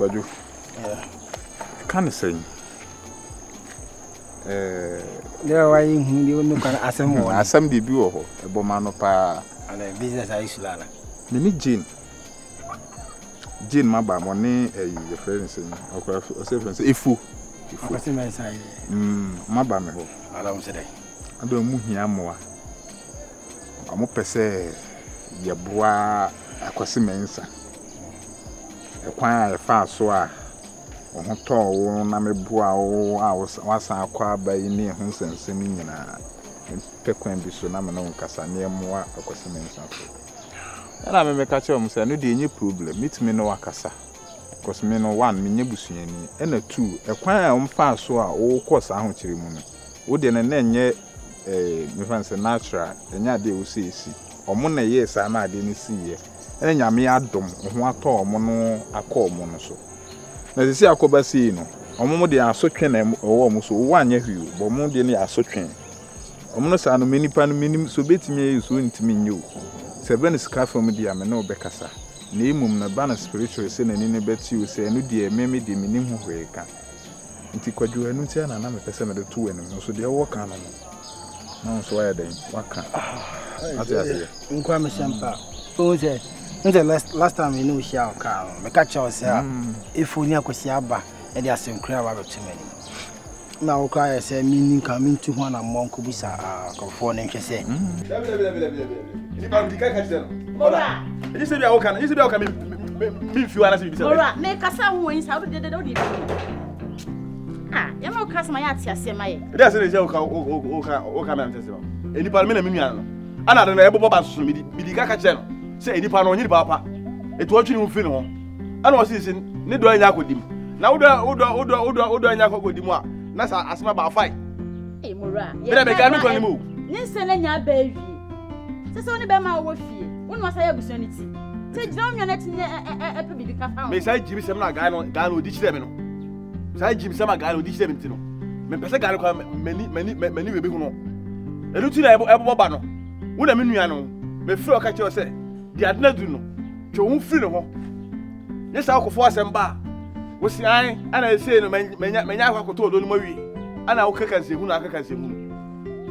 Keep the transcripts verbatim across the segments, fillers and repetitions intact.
Kwaju. Yeah. Kind of saying. Eh. There are you who can assemble. Assemble bureau. A bomano pa. And a business I used to Mimi Jean. Jean, my ba money. Eh, your friends. Okay, friends. Ifu. Ifu. What's my side? Hmm. My ba me. Alam sede. Ado mu hiya moa. Omo pese yeboa akwasi mensa. Ekwan efa so a ohun to wo na meboa wo a wasan akwa ba yi ne ehun sensem nyina. Pekwan bi so na me no nkasa ne moa akwasi mensa so. Na me me ka che om se no de enye problem mit me no wakasa. Because me no one me nyebusuani e na two ekwan a omfa so a wo course ahun kire mu no. Wo de na enye eh me fancy natural enya de wo se esi. Omo na ye sa na ade ni siye. Enyame adom ho ato omo no akọ omo no so na sisi akoba si no omo mo de asotwe na owo mo so wo anya hwi bo mo de ne asotwe omo no sa no menipa no menim so betimi ye so ntimi nyo seven scarf mo de ame na obekasa na imum na bana spiritual se na ni ne beti wo se no de meme de menim hohwe ka nti Kwaju anu ti ana na me pese me de to enu so de wo ka no no so ya den waka ati ati nkwa me sempa o je. The last last time we knew she had come, we catch ourselves. If we never see her back, and there are some clear about too many. Now we cry and say, "Meaning coming to one and one could be so confounding." She say. Let me let me let me let me let me. You can't catch them. Mora. You say we are okay. You say we are okay. Me me few hours we be so. Mora, me kasa wins. How did they do it? Ah, you know kasa my atia say my. That's the joke. Okay, okay, okay, my atia say my. And you parmi me me me ano. Ana don't know. You bobo basu me di me di catch them. Say any pan on your papa. It was you feel on. I was saying, Nido and Yakodim. Now, Oda, Oda, Oda, Oda, Oda, and Yakodima. That's our asthma by fight. Eh, Mora, you never can look on the move. Listen, and your baby. That's only by my wife. When was I ever sent it? Take down your net and a May say Jimmy Samagan, Gano, ditch them. Say Jimmy Samagan, ditch them. Mepesa, many, many, many will be home. A little Abobano. What a minion. Before I catch yourself. They are not doing. They won't feel no. Yes, I will force them back. We see, I and I say, no, many, many, many have got told on my way. And I will catch and see who I catch and see who.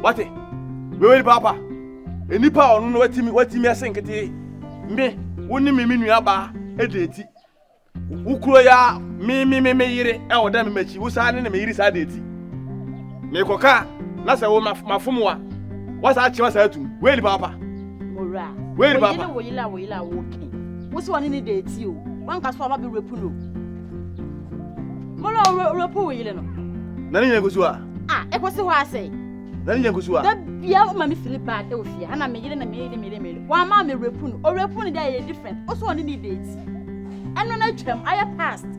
What? We will papa. Any power on what team? What team is saying? Me, only me, me, me, Abba, Edeti. Ukuya, me, me, me, me, Ire. I will damn me. She was signing me. Ire is Edeti. Me koka. That's how my my formula. What's that? She was saying to. We will papa. Mora. Where is Papa? Where is Papa? Where is Papa? What's one in the day? You one can swallow a big repuno. Mora, repu where you know? Nani yangusuwa? Ah, I was the one say. Nani yangusuwa? That biya umami Philippa Elfia. Ana mejele na mejele mejele mejele. Wama me repuno. O repuno dia is different. What's one in the day? Ano na term? I have passed.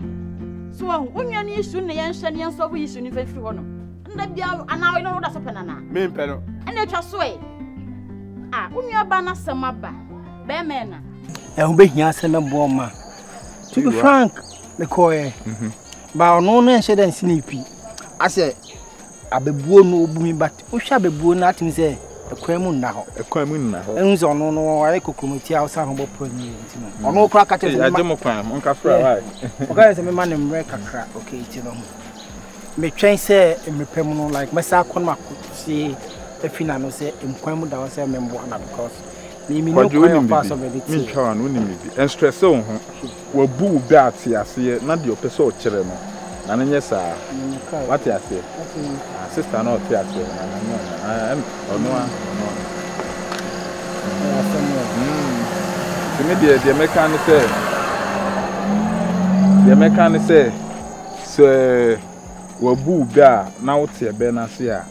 So unyani issue na yanshani yansobu issue ni vefi wano. That biya ana wino roda sopenana. Me impero. Ano chaswe? Ah, umi abana semaba, be mena. Eh, umbe hiyanse na boma. To be frank, the koye. Ba ono ne nshede nsinipi. Ase abebuo no obumi but ohwa abebuo na atim se ekwemu nna ho. Ekwemu nna ho. Enzo ono no ware kokomoti a osa ho bopo ni ntino. Ono okra ka tete. Eh, ademo kwan, onka fra wai. Oka se me ma ne mre kakra, okay tino ho. Me twen se mepem no like mesa kon makoti. The final say, "I'm going to say because we need to pass over the tea." Me try, no need. And stress on her. We boo bad siya. Not the person chere no. Na nje sa. What you say? Sister no tea siya. I am. Oh no. Hmm. So me the the American say. The American say. So we boo bad. Now tea be na siya.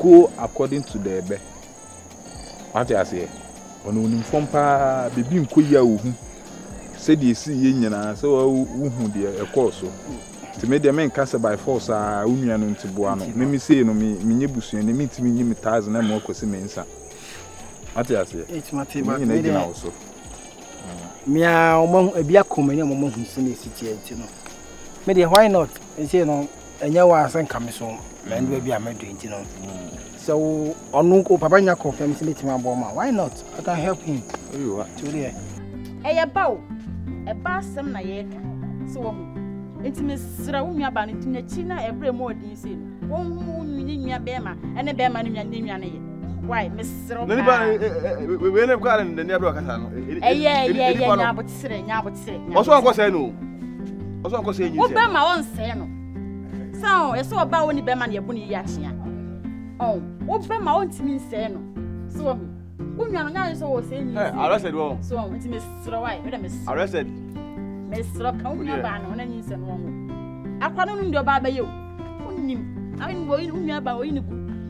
Go according to the bed. What I say? On uniform pa baby in Koya who said you see yin and so who dear a course. To make the men cast by force are union into Buano. Mimi say no me, minibus, and meet me thousand and more cosimensa. What I say? It's my table also. Meow among a beer coming among whom seen the situation. Maybe why not? And you know, and you are some coming soon. And we be a married, you know. So, Onunko Pabanya confirms it to my bomber. Why not? I can help him. You are to there. A bow, a bass, some naik, Why arrested, well, so it's Mister White, arrested. Mister County Ban, and you said wrong. I can't do by you. I mean, going about you,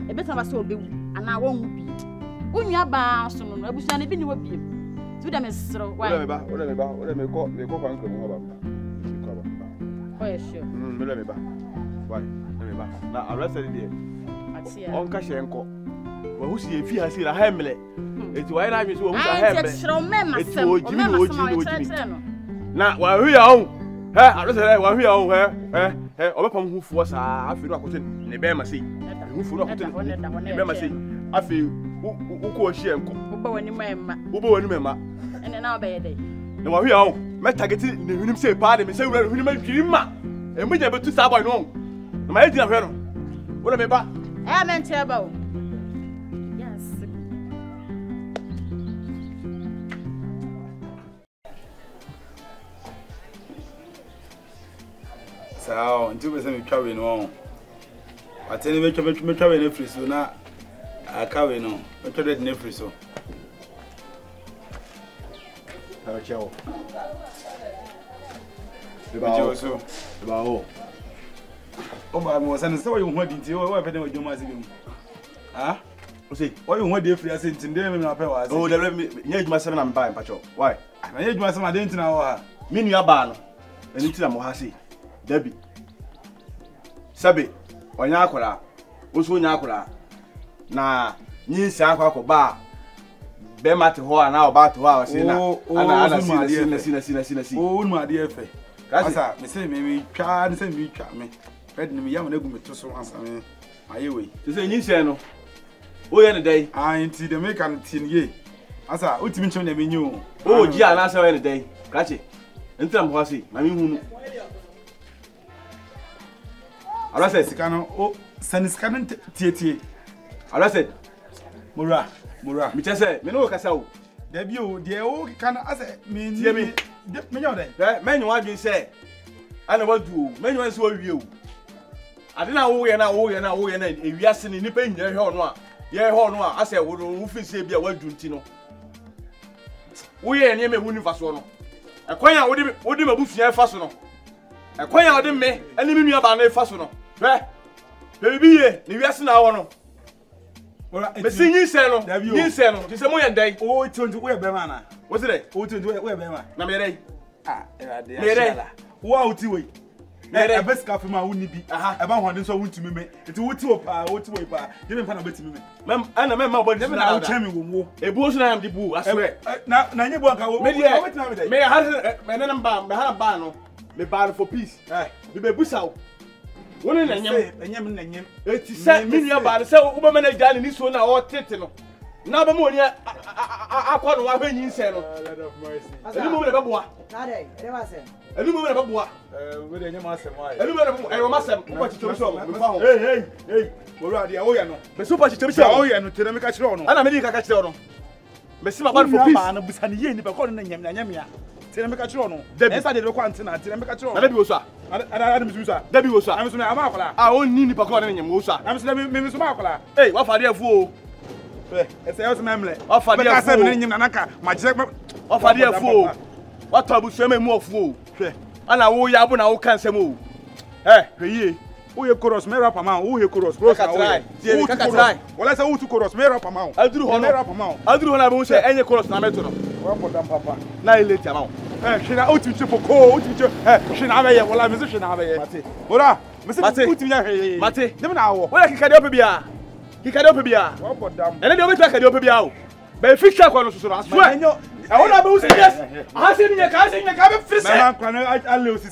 a bit of us will be, and I won't be. When you are bound, someone will be standing with you. To them, Mister White, whatever, whatever, they call the coupons going over. Oh, sure. Why, now arrested here. I see. On Cashier and Co. Who see if he has seen a hamlet? It's why I was a hamlet. Now, while we are on, I was there while we are on her, or upon who force I feel like in the Bamacy. Who for not in the Bamacy? I feel who call Shem, who bow and remember, and an hour by a day. Now we are on, met target in the room, say, pardon me, say, we're human, and we never to stop by no. My dear fellow, what am I about? I meant about. So, until we send carry no. I tell you, make make carry no free so na. I carry no. Make carry no free so. Hello, ciao. Hello, so. Hello. Oh my, my son, so you want to do? What if they want to do my thing? Ah? You see, why you want to free? I say, today me na pay was. Oh, they let me. You do my seven and buy, pacho. Why? I you do my seven and didn't know how. Me you are bad. And you tell me how say. Debbie, Sabi, Onyakura, Usunyakura, na Ninsi Akwakoba, Bema to her and now about two hours. Oh, oh, my dear, let's see, let's see, let's see, let's see. Oh, my dear, that's a mistake. Maybe try and send me, try me. Let me have a little bit to so answer me. Are you away? To say, Ninsiano, we are the day. I ain't the make and tin ye. As I would mention the menu. Oh, dear, and answer any day. Catch it. And tell me, Hossy, I mean, I said, Sicano, oh, send his cannon T T. I said, Mura, Mura, which I said, Minocaso. Debut, dear old can answer me, Jimmy. Men, what you say? I know what to do. Men, what's with you? I didn't know we are now, we are now, we are now, if you are sending the pain, your horn, your horn, I said, what do you say? Be a word, Juntino. We are named Unifasono. A quaint would be a bush near Fasono. A quaint out in me, and leave me about Fasono. Baby, yes, now on. Well, it's in you, Sano. Have you said? This is a morning day. Oh, it's on to where Bemana. What's it? Oh, to do it where Bemana. Namere. Ah, there. Wow, to wait. There, best car for my own be. Aha, about one so would to me. It would to a power, what to a power. Didn't find a bit to me. Ma'am, and a member, but never now tell me. A bush and I am the boo. I swear. Now, Nanyabaka will be there. May I have a man bano? The bar for peace. We may push out. One and a yam and yam. It is sent me about so woman and dad in this one or tetano. Now, Bamonia, I call one when you said, of mercy. I don't know about what. I don't know about what. Within your master, I don't know. I must have much to show. Hey, hey, hey, Moradi, Oyano. The super situation, Oyano, to the Micatron, and America Castron. Messima Barfano, Bissani, Baconin, Yamia. Telemecatron, the Bessa de Quantina, Telemecatron, Debusa, and I am Zusa, Debusa, I was an Amapala, I own Nini Paconin, Musa, I was never Miss Mapala. Hey, what are you for? It's a house memory. Of a dear seven in Anaka, my jack of a dear fool. What I would say more fool. And I will Yabon, I can't say more. Eh, ye, who you could us mere up amount, who you could us gross away. Well, as I would to cross mere up amount. I'll do honor up amount. I'll do what I won't say any cross Nameton. Well, for them, Papa. Now let you out. Eh, she now out to for cold, eh, she now may well, I'm a musician. Hurrah, Mister Mate, never now. Well, I can't help you. He can't open beer. And then you can't open beer. But if you can't, I swear. I want to lose it. I see the car, I see the car, I see the car. I lose it.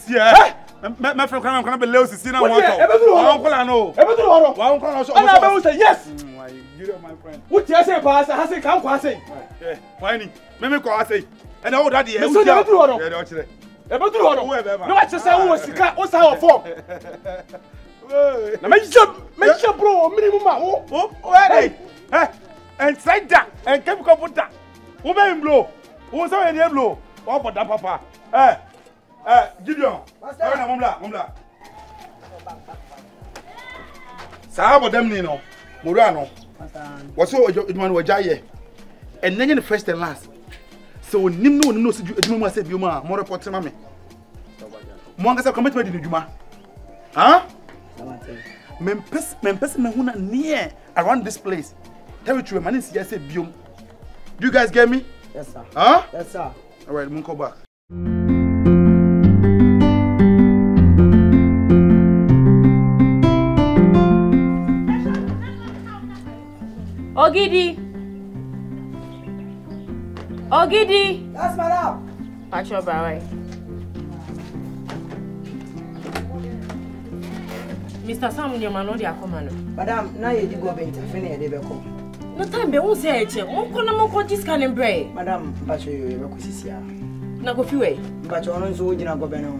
My friend can't be lost. It's not one. I know. Ever do horror. One corner. And I will say yes. My friend. What do you say, Pastor? I say, come, I say. Finding. Let me call, I say. And all that, yes. Ebe turu hodo. No what say who sika, o say form. Na me je bro, minimum ma wo. Wo dey. Eh, and say that, and keep ko put that. Wo be him blow. Wo say we dey blow. Wo boda papa. Eh. Eh, Gideon. Ara na momla, momla. Sa boda mini no. Mo ru ano. What's your man wajaye? And then first and last. So nim no no siju eduma ma se bioma mo report ma me. Mo anga se commitment di eduma. Huh? Mem pes mem pes me huna near around this place. Territory man is here say biom. Do you guys get me? Yes sir. Huh? Yes sir. All right, mo go back. Ogidi. Ogidi! That's my love. Watch your boy. Mister Sam, your man already come. Madam, now you do go bent. Finish the beko. No time be use here. We come now go this kind of bread. Madam, bacho you beko sisia. Na go fiwe. Bacho ono nso go na go beno.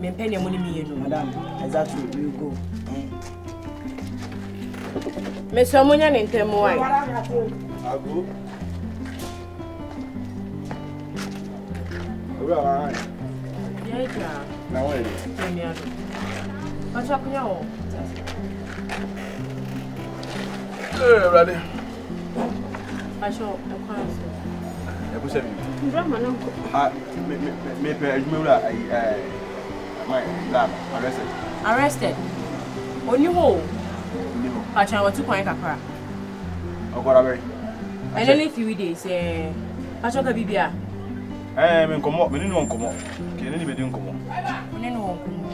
Me pen your money me no. Madam, exactly you go. Me so monya ni ntemo ai. Abu. Abu awan. Dia dia. Nawa ni. Dia ni. Macam aku ni oh. Eh, berani. Macam aku ni. Aku sendiri. Berapa nak? Ah, me me me per jumlah la, eh, mai la arrested. Arrested. Oni ho. Oni ho. Macam awak tu kau yang kakak. Aku ramai. And only few days, eh, I shall be here. Eh, men come up, men don't come up. Can anybody come up? Men don't come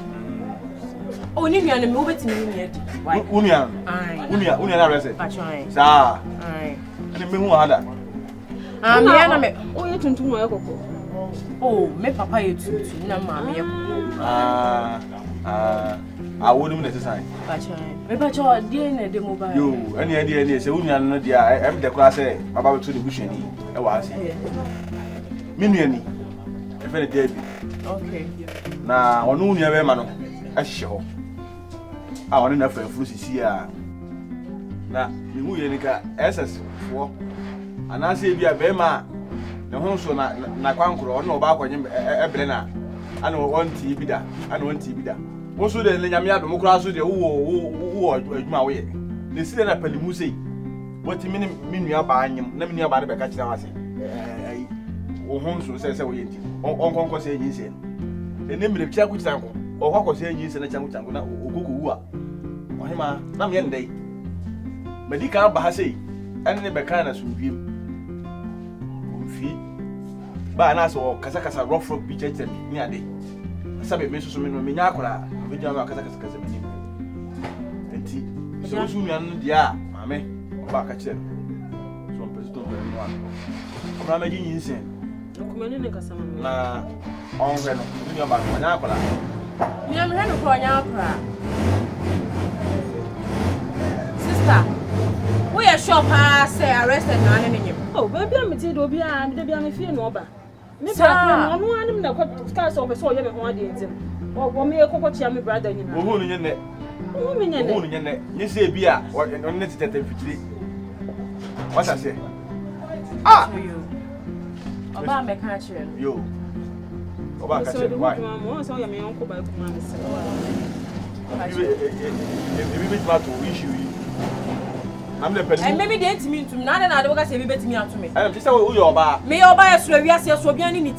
up. Oh, you are the movie to me yet. Why? Unia, Unia, Unia, arrested. I try. Sir, I didn't mean who had that. I'm here. Oh, you turn to my uncle. Oh, my papa, you too, no, mammy. Ah, ah. I wouldn't necessarily. But your dear, the mobile. You, any idea, any idea, any idea, I am the class about to the bush. I was here. Minion, a very dead. Okay. Now, on noon, you have a man. I show. I want enough for a fussy. Now, you will S S for and I say, be a bema. The home so not or no back on him a blender. I know one tea be that. I know one tea be that. Most of the Lenyamia Democrats, the who are my way. They sit in a Pelimusi. What do you mean you are buying him? Let me know about the catch. Oh, Homso says, I wait. Uncle was saying, he's in the name of Chakutango, or Hawk was saying, he's in a Chakutango, Ukukua. On him, I'm young day. Medica Bahasi, and the Bacanas with him. Banas or Casacasa rough rock beach at near day. Some missus, Minacora, which I was a minute. And tea. So soon, yeah, mammy, or back at them. So, President, one. Ramaging insane. Nah, on Renault, you know about Minacora. You are Renault for an opera. Sister, we are sure past arrested an enemy. Oh, baby, I'm a tito, I'm the baby, fear no better. Mister, I know I'm not going to cast off a soil of one day. Or me a cocoa chummy brother, you know, who in it? Who in it? You say beer or an unnecessary. What I say? Ah, you about my country. You about my so your uncle by command. Wish you. I'm the person. And maybe they mean to none another because they bet me out to me. I am just who you are. May your bias will be as your sobriety.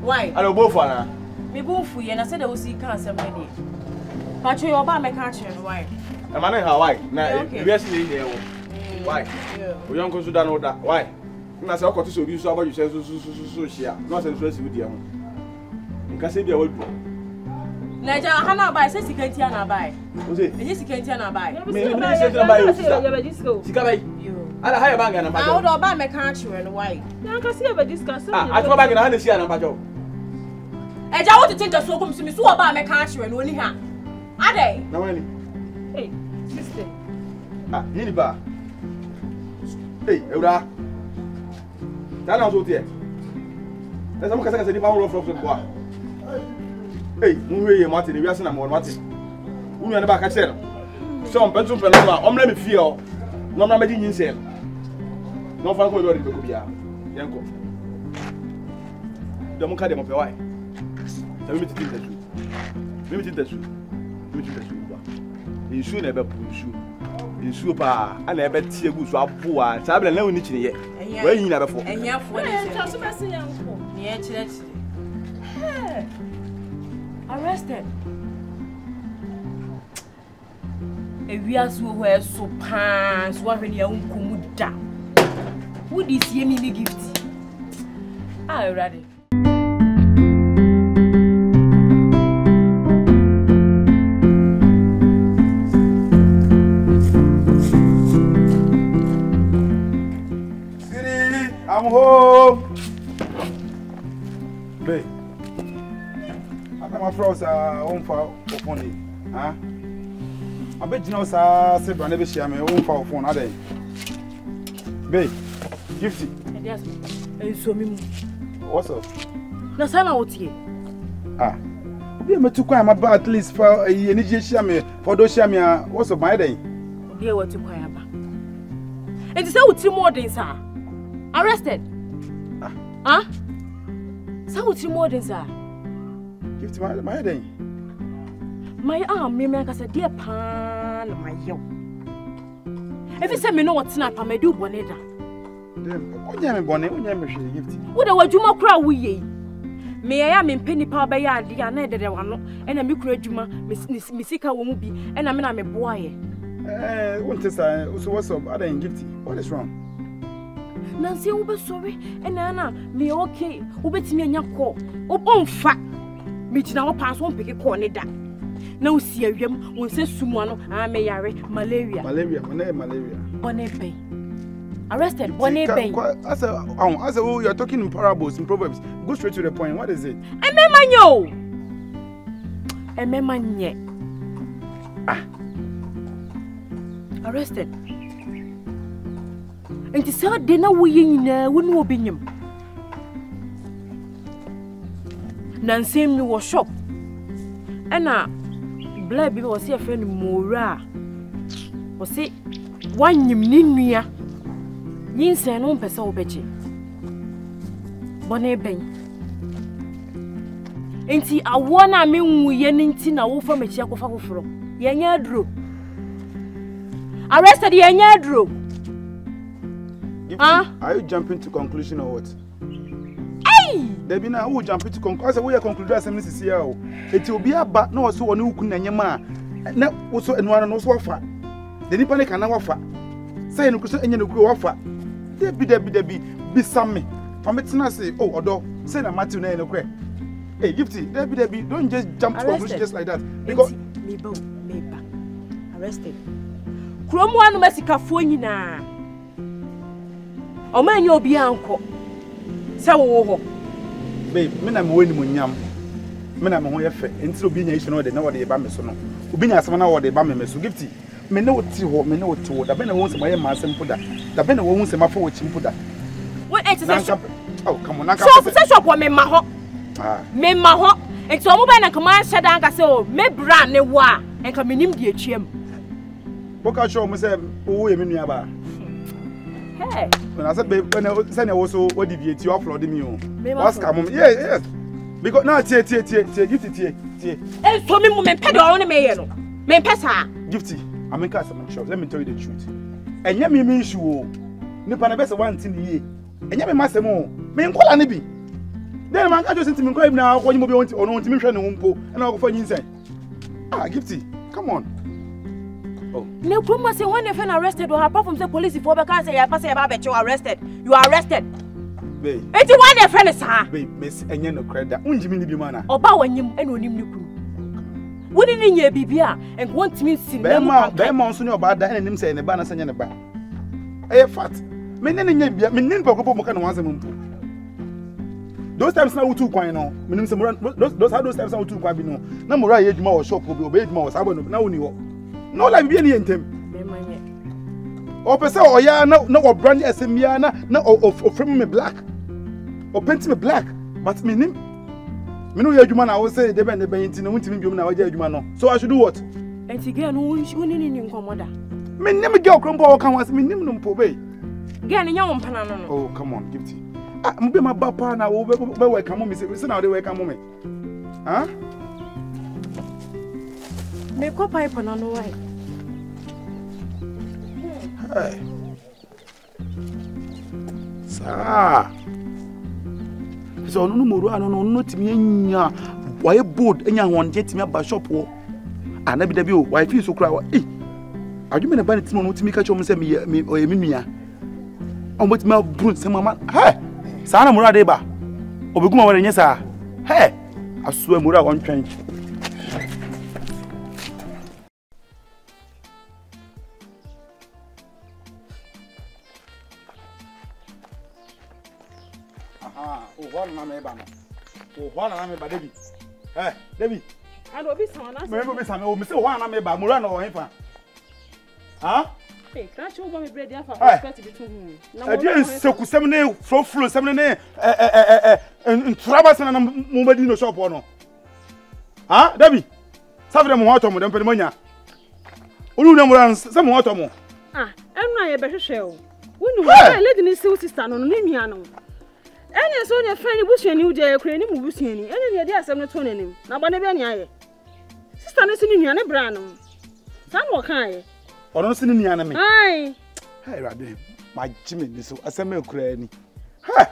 Why? I don't both for her. Me both for you, and I said I will see cancer my day. But you're about my country, why? I'm not Hawaii. Now, yes, why? We don't go to that order. Why? Not so to you so about yourself, so she are not interested with you. You can say they will. Naja, Hana buy, says he can't hear and buy. Was it? Yes, he can't hear and buy. Maybe you said to buy this go. Sicabay, you. I hire bag and a bag. I would buy my country and why. I can see over this castle. I go back and I see an abajo. And I want to take the soap to me so about my country and only her. Are they? No, any. Hey, sister. Ah, Yiniba. Hey, Eura. That was what it is. That's what I said. If I run from the hey, we are Martin. We are seeing Martin. We are not back at some person from London. I'm not fear. No, I'm not making insane. No, I'm not going to be here. Yanko. Don't come here. Why? Let me tell you the truth. Let me tell you the truth. Let me tell you the truth. You should never push you. You should pa. I never see a good swap. Poor. So I believe no need to. Where you never for? And you have for. Yeah, church. Arrested. And we are so well so pants. What when you come down? Who this year me gift? I ready. I'm home. Babe, after my friends are home for phone, huh? I bet you know, sir, said I never share my home for phone, are they? Babe, gifty. Yes, so me. What's up? No, sir, I'm out here. Ah, I'm too quiet. I'm about at least for energy share me for those share me. What's up, my day? Dear, what you quiet about? And you say we three more days, sir. Arrested? Ah. Huh? So what's your modern, sir? Give to my, my head then. My arm, me, I said, dear pan, my yo. If you say me know what's not, I may do bonnet. Damn, what do you mean, bonnet? What do you mean, gift? What do you mean, crowd? We may I am in penny power by yard, the other day, and I'm a crejuma, Miss Sika will be, and I'm a boy. Eh, what is I? So what's up? Are they gifty? What is wrong? Nancy, I'm sorry. And Anna, me okay. You bet me any call. You don't fuck. Me just now pass one picket call neda. Now see you. We say Sumano. I'm a yare malaria. Malaria. Malaria. Malaria. Bonnie arrested. Bonnie Bay. I said, oh, I said, oh, you're talking in parables, in proverbs. Go straight to the point. What is it? Ememanyo. Ememanye. Ah. Arrested. And you said dinner we in there wouldn't will be him. Nancy me was shocked. Anna Blabby was here friend Mora. Was it one yimnia? Yin's an own person, Betty. Bonnie Bang. And see, I want I mean we yearning tin away from a Chiaco Fro. Yanyadro. Arrested Yanyadro. Huh? Are you jumping to conclusion or what? Hey! Debina, who jumping to conclusion? I said, we are concluding as a C C O. It will be a bat, no, so one who couldn't yama. Now, also, and one knows what fat. The Nippon can now offer. Say, no, and you go offer. There be, there be, there be, be some me. From it's not say, oh, although, send a matin and a crack. Hey, Gifty, there be, there be, don't just jump to conclusion just like that. Because. Mebo, Meba. Arrested. Cromwell, Messica, Fonina. Oh man, you'll be uncle. So, babe, men I'm winning when yam. Men I'm aware and so being nation or the no day by me so no. Being as one hour they bam me so gifty. Men know two or men know two. The Benna wants my mass and put that. The Benna wants a muffle which put that. What exercise? Oh, come on, I can't say what men maho. Men maho. And so I'm a command said Anka so, me brand ne wa and come in him dear chim. Boca show must have oh, Minyaba. Hey. When I said, babe, when I said, I also what deviate you offload me. Ask a moment, yes, yes. Because now, tear, tear, tear, tear, gifty, tear, tear. Hey, so me, woman, pedo, only mayo. Men pesa. Gifty, I'm in customer shop. Let me tell you the truth. And yet, me means you. Nipanabes one thing ye. And yet, me master more. Men call an ebby. Then my cousin sent him crime now when you will be on to me, friend, and I'll go for you. Ah, Gifty, come on. No promise when you've been arrested or apart from the police before because they are passing about you arrested. You are arrested. Babe. It's one of friends, sir. Babe, Miss Enya no credit. Unjimini Bimana. Oba when you and when you could. Wouldn't in your Bibia and want me to see Bema, Bema, sooner about that and him saying the banner saying the banner. I have fat. Men in your Bia, men in Pocopo can once a month. Those times now too quite no. Those are those times now too quite no. Number I age more shop will be obeyed more. I won't know you. No, like be any intem. Or person, or ya, no, no, or brand as a miana, no, or frame me black, or paint me black. But me name? Me know you man. I was say they be they no want me be no. So I should do what? And again, who who need me commander? Me name girl crumble can was me name no pobe. Girl ni yawon pana no. Oh come on, give it. Ah, me be my papa na we be welcome me. Say now they welcome me. Huh? Me ko pipe na no why? Hey. Sa. So no no ano no no timi anya why bold anya won get timi aba shop wo ana bi da bi o why feel so cry eh adwuma na ba ne timi no timi ka chom se me me nua on but me brun se mama hey sa na mura de ba obeguma won nya sa hey aso mura won twen One and I'm a baby. Eh, David. I don't be someone else. Remember, Miss Hamel, Miss One and I'm a Murano or Hippa. Huh? Hey, that's all my bread. I have to be two. I just took seven nail, flow through seven nail, and Travis and Mumedino shop or no. Huh, David? Savannah Motomo, then Pemonia. Ulunam runs some Motomo. Ah, I'm not a better shell. We know letting his sister on Nimiano. Any so your friend bush and you dear Ukrainian bush any idea some not on him. Now, but never any sister, listening to any brand. Some more kind or not sitting in the enemy. Aye, hey, my Jimmy, this is a milk cranny. Ha!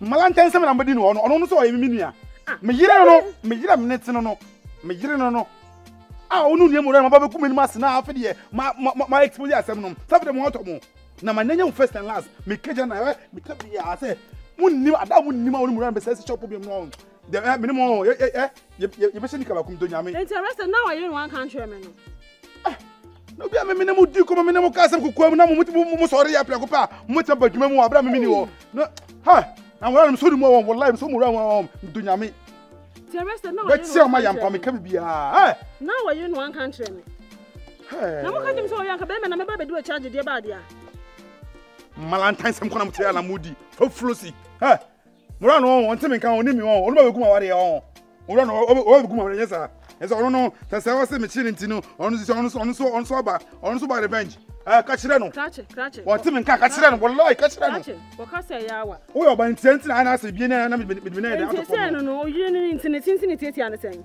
Malantan, some number didn't want on so a minia. Major, Major, Netson, Major, no. I only knew more about Kumin Mass now for the year. My experience, some of them want to move. Now, my name first and last, Mikaj and I, I say. Munni ada munni ma onimura be say chop be mo. Dem me mo eh eh ye be se nikaba kum do nyame. Enti arrest now I don't want country me no. Ah. No bia me me mo di ko me me mo ka sam kokwa mu na mo mo sori ya pla ko pa. Mo te ba dwuma mu abra me ni wo. No. Ha. Na wora no so di mo won wallahi so mo ra won do nyame. Enti arrest now. But say o ma yam pa me ka bia. Ha. Now I don't want country me. Hey. Na mo ka dem so o yan ka be me na me ba be do charge de ba dia. Malantan sam ko na mo te ala mudi. Fo flosi. Hey, Muran, one time can only me on. Only we come away on. Muran, only we come away. Yes, sir. Yes, sir. No, no. That's why we say machine intino. On so, on so, on so, on so bad. On so bad revenge. Eh, catch it no. Catch it, catch it. One time can catch it no. Wallahi, catch it no. Catch it. We catch it yawa. Oh, you are buying intino. I na say bien na na bien na. Intino no. You no intino. Intino tete ya na say.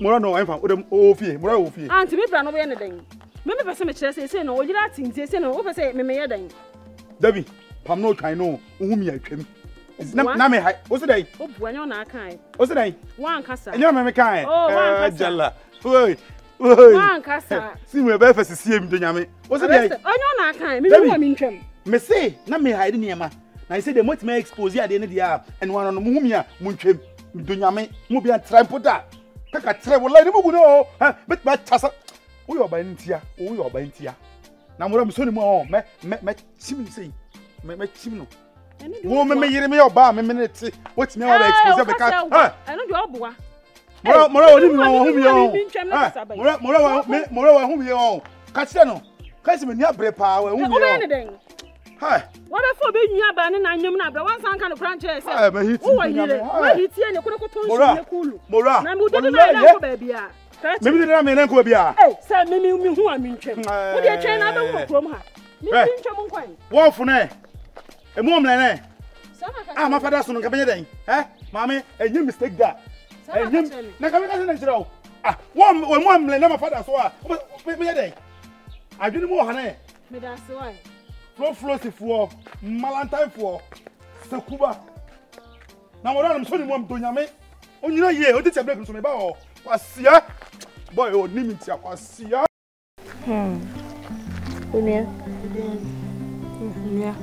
Muran no. I'm fine. Odem ofie. Muran ofie. Auntie, me plan no be na ding. Me me person me chere say say no. Ojira tinte say no. O person me me ya ding. Debbie. Pam no try no. Umi I came. Na me hi. What's today? Oh, buanyo na kai. What's today? Wan kasa. Enyo me me kai. Oh, wan kasa. Jalla. Oi. Oi. Wan kasa. Si we be fese sie mi do nyame. What's today? Enyo na kai. Me me wa mi ntwam. Me say na me hide ne ma. Na I say the motive me expose ya de ne dia. Enyo no mo humi a mo ntwam. Mi do nyame. Mo bia tripoda. Kaka tre wo lai ne mo gu no. Ha, bet ba chasa. Wo yo ba ntia. Wo yo ba ntia. Na mo ra mo so ni mo o. Me me me chimi say. Me me chimno. Wo me me yire me oba me me nti. What me all expose be ka. Ha. I no do oboa. Moro moro oni mi won hu mi on. Ha. Moro moro wa me moro wa hu mi on. Ka tire no. Ka se me ni abre pa wa hu mi on. Wo ni den. Ha. Wo da fo be nyi ba ne na nyam na abra. Wan san ka no kranche se. Ha, me hiti. Wo wa yire. Wo hiti e ne ko ko ton so ne kulu. Moro. Na mi do do na ko ba bia. Me mi do na me na ko ba bia. Eh, se me mi mi hu a mi ntwem. Wo de twen na be hu krom ha. Mi ntwem nkwan. Wo fo ne. E mo mlene. Ah, my father son nkabenye den. Eh? Mami, enye mistake da. Enye. Na ka weka se na jira o. Ah, wo mo mlene my father so a. Benye den. Adwene mo hana e. Me da so a. Flo flosifo, malantan fo. Sekuba. Na mo ran so ni mo mdo nyame. Onyina ye, odi te break so me ba o. Kwasia. Boy, o ni mi ti akwasia. Hmm. Onia. Onia.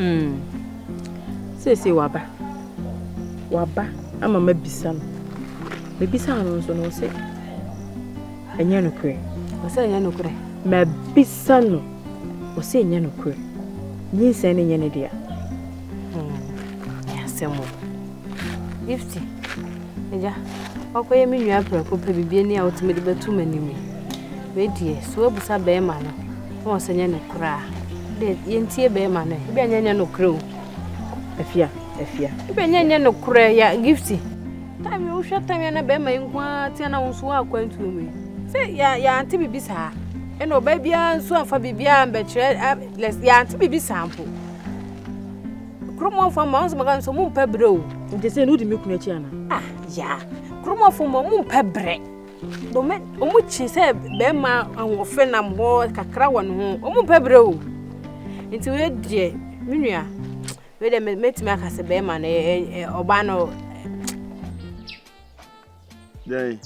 Hmm. Say say waba. Waba. I'm a mebisa. Mebisa no so no say. Enya no kure. O say enya no kure. Mebisa no. O say enya no kure. Nyi say enya ne dia. Hmm. Ya say mo. Gifty. Eja. Okoye me nwa pra ko pe bibie ni a otime de betu manimi. We die so abusa be ma no. O say enya no kure. Yentie be ma na e bia nyanya no kro afia efia ebenya nye nokora ya gifti time you share time na be ma nkwa ti na wonso akwantu me say ya ya anti bibi sa e no ba bia nso afa bibia mbe kire ya anti bibi sample kromo fo ma wonso maka nso mu pebro nti say no di mekuna chi ana ah ya kromo fo ma mu pebre do me o mu chi say be ma anwofe na mo kakra won ho o mu pebre o nti we die minua we dem metime akase be ma na oba no day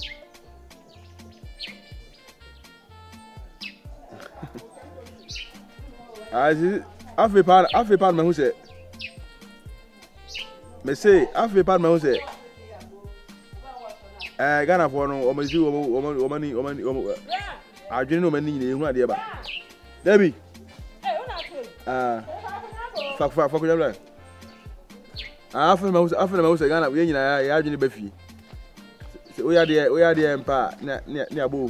azi afi par afi par me say me say afi par me say eh Ghana for no o me si o o mani o mani adwene no mani ni hu ade ba Debbie eh una to ah fuck fuck fuck you like ah afi me say afi me say Ghana we nyina ya adwene ba fi we are there, we are there, Emperor. Near Boo.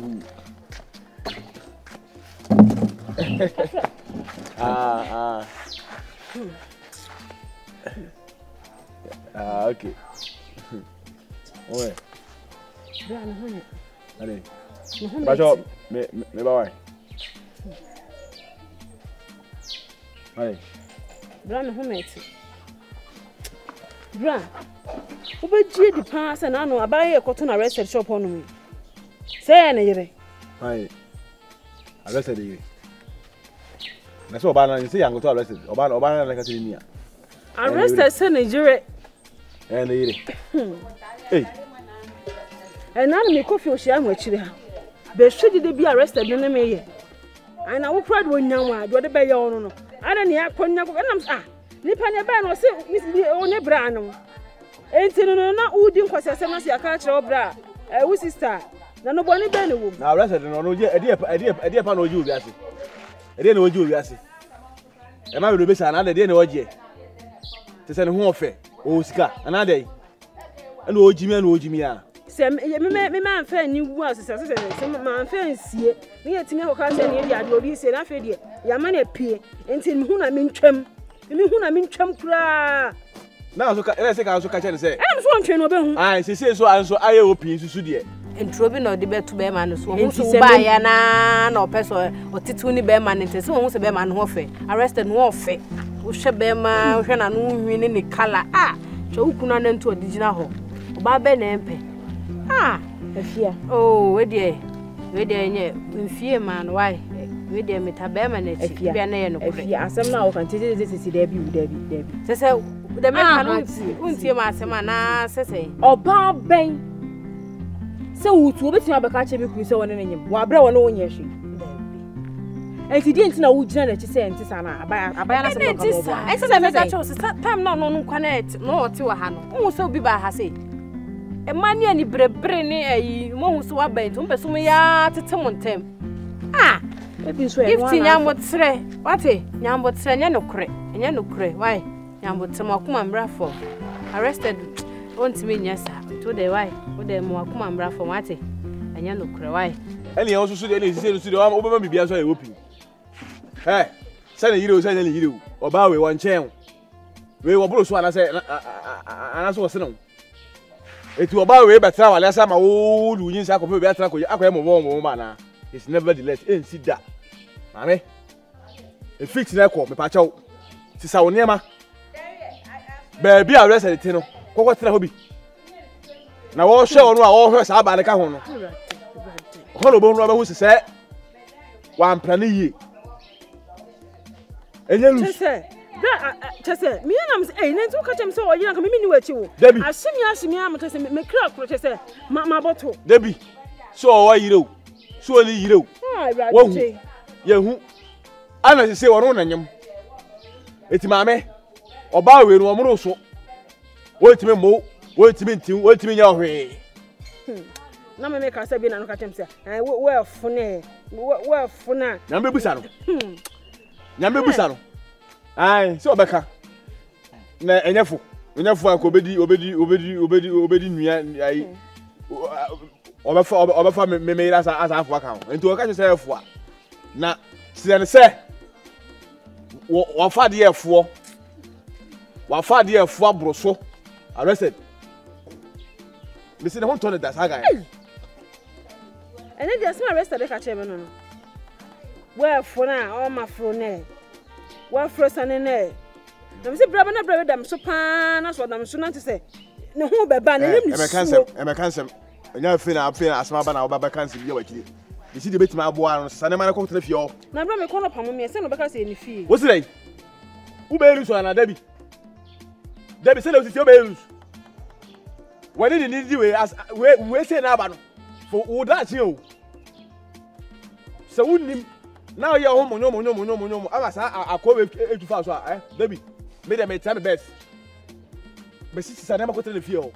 Ah, ah, okay. Oh, honey, watch out, me, me, boy. Hey, Bran, who makes it? Bran. Oba die di pa se na no abaye ekoto na research shop onu mi. Se na yire. Ai. Arrested yire. Na so oba na nse yango to arrested. Oba na oba na ka tiri ni a. Arrested se na yire. Eh na yire. Eh. Eh na mi kofi o hia mu akire ha. Be hwedi de bi arrested ne me ye. Ai na wo crowd wo nyanwa, do de be ye onu no. Ana ne akonya ko na ah. Nipa ne ba na o se one bra no. Enti no na udi nkwasese no sia ka kire obra eh wo sister na no boni be no wo na arrested no no je ade ade ade pa no je obi ase ade na wo je obi ase e ma be be sa na ade na wo je te se ne ho ofe o sika na ade na wo jimi na wo jimi a se me me ma anfa ni wu ase se se ma anfa nsie na yetimi ho ka se na ade ade obi se na fe de ya ma na pie enti me hu na me ntwam me hu na me ntwam kura na so ka say ka so ka che say am so ntwe no be hu ah se se so anso aye opin susu de entro bi no de betu be ma no so hu se ba ya na na opeso otitu ni be ma ni te se hu se be ma no ho fe arrested no ho fe wo hwe be ma wo hwe na no hwi ni ni kala ah che wo kuna na nto odigina ho oba be na empe ah afia oh we de we de nye mfie ma no why we de meta be ma na chi bia na ye no kure afia asem na wo kan te te te de bi de bi de bi se se the man can't see my semana, say, or bar bang. So, to which I catch him if we saw anything, while Brown knowing your sheep. And he didn't know what Janet is saying to Sana. I buy a little sister. I said, I chose a time, no, no, no, connect, no, to a hand. Also, be by her say. A man, any brain, a moose, who are bent, who pursue me at someone time. Ah, if you yam what say, what a yam what say, and no cray, and no cray, why? But some Akuman for arrested won't mean yes, sir. To the wife, with the Moakuman for Matty, and you look cry. And he also said, any sailor to the arm over me, as I whooping. Hey, send you, send you, or bow with one chain. We were both one, I said, and I saw some. It will bow away, but now, unless I'm old, we need to be better. I am a warm woman. It's nevertheless, and sit that. Mammy, it fixed in a court, my patch out. Tis our name. Baby, I rest at the table. What's the hobby? Now, all show on all her side by the Cahono. Hollowbone rubber was said one planny. And you said, me and I'm saying, let's catch him so I can mean what you. Debbie, I see me asking me, I'm just a clock, which I said, Mamma Bottle. Debbie, so are you? Surely you do. Why, you? I know you say one on him. It's mammy. Or bow in one more so. Wait to me, Mo, wait to me, wait to me your way. No, my maker said, and catch himself. I will well for nay, well for now. Number Busano. Number Busano. Aye, so Becca. Enough, enough, I could be obedi, obedi, obedi, obedi, me and I overfar me made as I have work out. And to a catch yourself what? Now, see, I say, what far the air for? Wafadi Fwa Brosso arrested. Mister Hon Tony that's Hagai. And then there's my arrested the Cacheman. Well, for now, all my frone. Well, first and in there. Them say, Brabana, Brabana, them so panas, what I'm soon to say. No, but Banner, I can't say, I can't say. I never feel I feel as my banner, but I can't see you. You see the bit my boy, and Sanamana come to the fjord. Now, Brabana, call upon me, I said, because I any fee. What's it? Who bears on a Debbie? Debbie said, it's your bears. Why did you need you as we say now? For all that you. So wouldn't him. Now you're home, no, no, no, no, no, no. I call it eight thousand, eh? Debbie, made a time best. But since I never got to the field.